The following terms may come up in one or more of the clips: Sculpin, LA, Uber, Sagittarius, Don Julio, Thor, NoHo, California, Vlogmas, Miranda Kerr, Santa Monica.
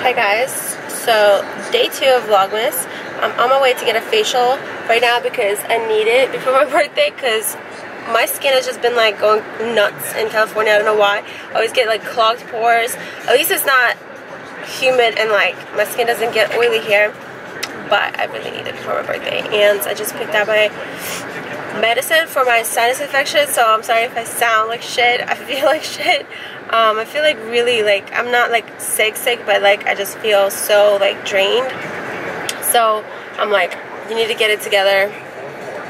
Hi guys, so day 2 of Vlogmas. I'm on my way to get a facial right now because I need it before my birthday because my skin has just been like going nuts in California. I don't know why. I always get like clogged pores. At least it's not humid and like my skin doesn't get oily here, but I really need it before my birthday. And I just picked out my medicine for my sinus infection, so I'm sorry if I sound like shit. I feel like shit. I feel like really like I'm not like sick, but like I just feel so like drained. So I'm like, you need to get it together.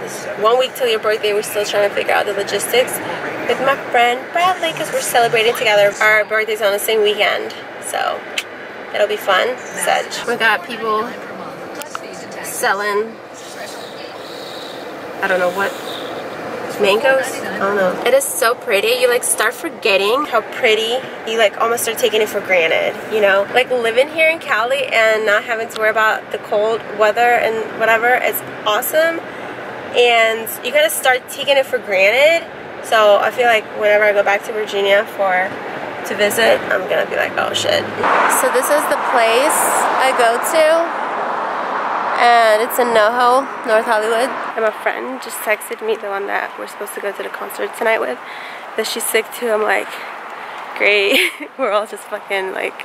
It's 1 week till your birthday. We're still trying to figure out the logistics with my friend Bradley because we're celebrating together. Our birthday's on the same weekend, so it'll be fun. Such. We got people selling. I don't know what, mangoes? I don't know. It is so pretty. You like start forgetting how pretty, you like almost start taking it for granted, you know? Like living here in Cali and not having to worry about the cold weather and whatever, it's awesome. And you kind of start taking it for granted. So I feel like whenever I go back to Virginia to visit, I'm gonna be like, oh shit. So this is the place I go to. And it's in NoHo, North Hollywood. And my friend just texted me, the one that we're supposed to go to the concert tonight with, that she's sick too. I'm like, great. We're all just fucking like,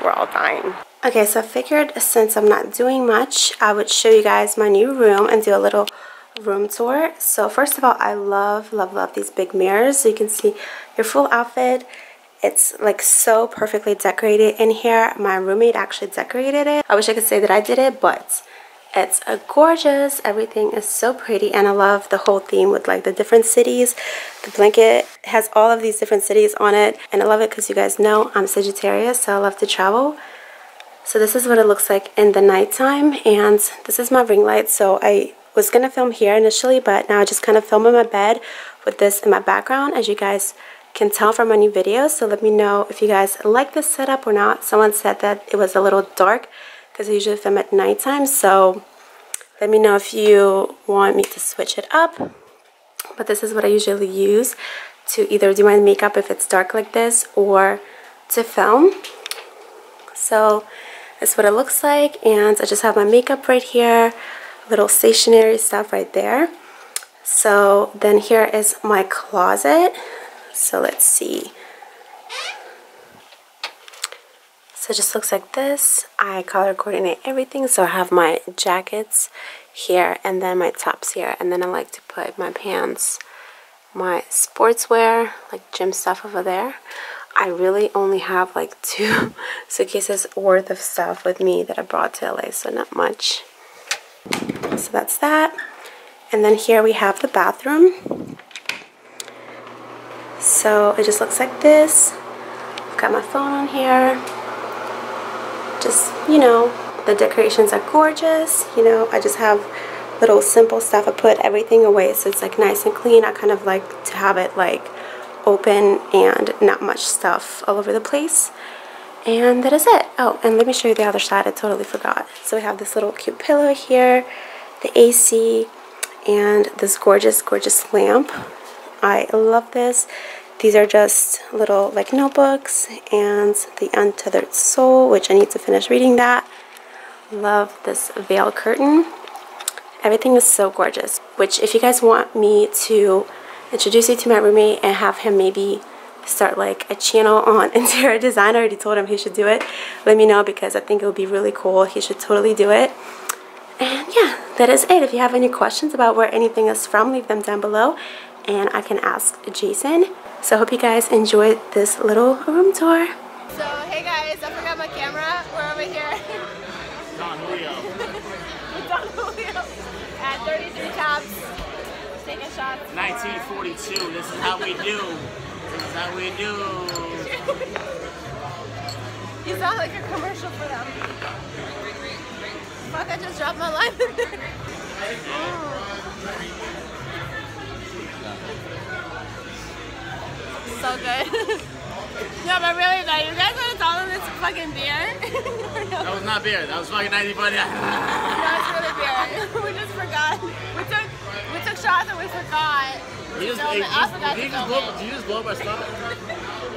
we're all dying. Okay, so I figured since I'm not doing much, I would show you guys my new room and do a little room tour. So first of all, I love, love, love these big mirrors. So you can see your full outfit. It's like so perfectly decorated in here. My roommate actually decorated it. I wish I could say that I did it, but it's gorgeous. Everything is so pretty, and I love the whole theme with like the different cities. The blanket has all of these different cities on it, and I love it because you guys know I'm Sagittarius, so I love to travel. So this is what it looks like in the nighttime, and this is my ring light. So I was gonna film here initially, but now I just kind of film in my bed with this in my background, as you guys can tell from my new videos. So let me know if you guys like this setup or not. Someone said that it was a little dark because I usually film at nighttime, so let me know if you want me to switch it up. But this is what I usually use to either do my makeup if it's dark like this or to film. So that's what it looks like, and I just have my makeup right here, little stationery stuff right there. So then here is my closet. So let's see. So it just looks like this. I color coordinate everything. So I have my jackets here and then my tops here. And then I like to put my pants, my sportswear, like gym stuff over there. I really only have like 2 suitcases worth of stuff with me that I brought to LA, so not much. So that's that. And then here we have the bathroom. So it just looks like this. I've got my phone on here. Just, you know, the decorations are gorgeous. You know, I just have little simple stuff. I put everything away so it's like nice and clean. I kind of like to have it like open and not much stuff all over the place. And that is it. Oh, and let me show you the other side. I totally forgot. So we have this little cute pillow here, the AC, and this gorgeous, gorgeous lamp. I love this. These are just little like notebooks, and the Untethered Soul, which I need to finish reading that. Love this veil curtain. Everything is so gorgeous, which if you guys want me to introduce you to my roommate and have him maybe start like a channel on interior design, I already told him he should do it. Let me know because I think it would be really cool. He should totally do it. And yeah, that is it. If you have any questions about where anything is from, leave them down below, and I can ask Jason. So I hope you guys enjoyed this little room tour. So hey guys, I forgot my camera. We're over here. Don Julio. With Don Julio at 33 Tops. Taking shots. 1942. This is how we do. This is how we do. You sound like a commercial for them. Fuck! I just dropped my life in there. Oh. So good. No, but really though, you guys want to tell them it's fucking beer? No? That was not beer. That was fucking 90 bucks. That was really beer. We just forgot. We took shots and we forgot. You just blow up our stuff.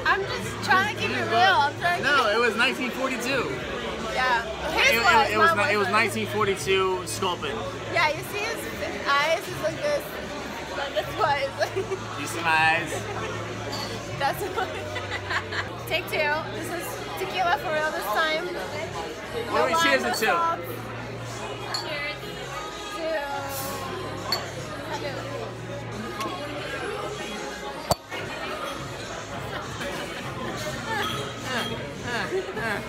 I'm just trying to keep it real. I'm trying. No, it was 1942. Yeah. It was 1942 Sculpin. Yeah, you see his eyes is like this. That's what it's like. You see my eyes? That's what. Take two. This is tequila for real this time. What do we cheers it to? Cheers. Tell them what you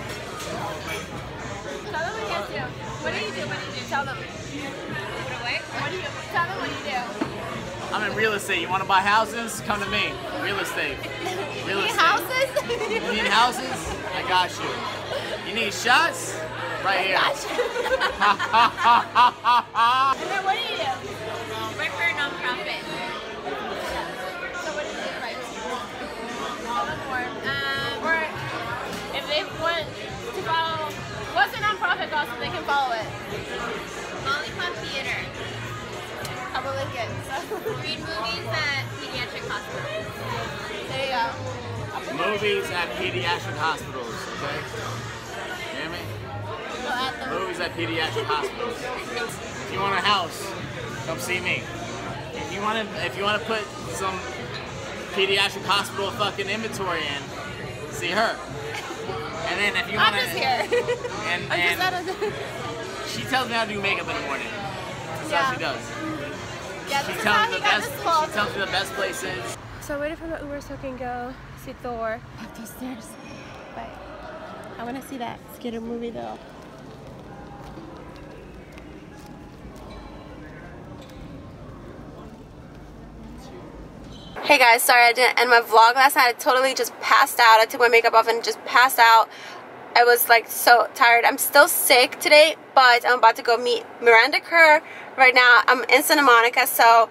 guys do. What do you do? What do you do? Tell them. Tell them what you do. I'm in real estate. You want to buy houses? Come to me. Real estate. Real estate. Houses? You need houses? I got you. You need shots? Right here. I got you. And then what do you do? You work for a nonprofit. So what do you do? Right. Tell them more. Or if they want to follow, what's a nonprofit called so they can follow it? Lollipop Theater. Probably good. So. Read movies at pediatric hospitals. There you go. Movies at pediatric hospitals, okay? You hear me? Well, movies at pediatric hospitals. If you want a house, come see me. If you wanna put some pediatric hospital fucking inventory in, see her. And then if you wanna, I'm just here. And she tells me how to do makeup in the morning. That's how she does. Yeah, she tells me the best places. So I waited for my Uber so I can go see Thor up the stairs. But I want to see that Skidder movie though. Hey guys, sorry I didn't end my vlog last night. I totally just passed out. I took my makeup off and just passed out. I was like so tired. I'm still sick today, but I'm about to go meet Miranda Kerr. Right now I'm in Santa Monica, so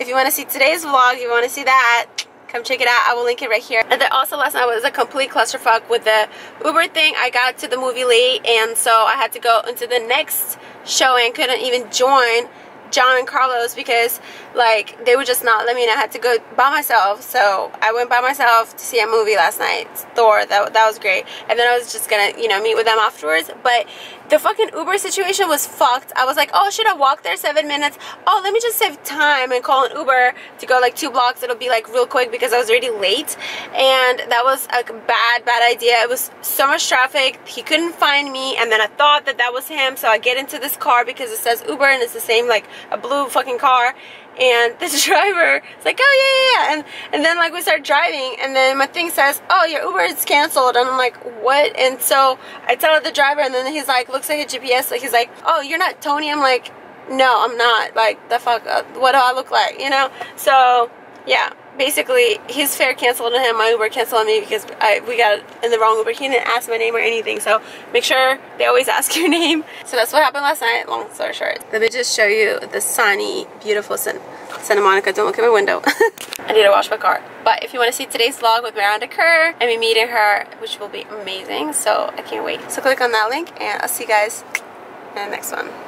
if you want to see today's vlog, you want to see that, come check it out. I will link it right here. And then also last night was a complete clusterfuck with the Uber thing. I got to the movie late, and so I had to go into the next show and couldn't even join John and Carlos because like they would just not let me, and I had to go by myself. So I went by myself to see a movie last night, Thor. That was great. And then I was just gonna, you know, meet with them afterwards, but the fucking Uber situation was fucked. I was like, oh, should I walk there 7 minutes? Oh, let me just save time and call an Uber to go like 2 blocks. It'll be like real quick because I was already late, and that was a bad idea. It was so much traffic. He couldn't find me, and then I thought that was him, so I get into this car because it says Uber and it's the same, like a blue fucking car, and this driver is like, oh yeah, and then like we start driving, and then my thing says, oh, your Uber is canceled, and I'm like, what? And so I tell the driver, and then he's like, looks at his GPS, like he's like, oh, you're not Tony? I'm like, no, I'm not. Like the fuck, what do I look like, you know? So yeah, basically his fare canceled on him, my Uber canceled on me because we got in the wrong Uber. He didn't ask my name or anything, so make sure they always ask your name. So that's what happened last night, long story short. Let me just show you the sunny, beautiful Santa Monica. Don't look at my window. I need to wash my car. But if you want to see today's vlog with Miranda Kerr and me meeting her, which will be amazing, so I can't wait. So click on that link, and I'll see you guys in the next one.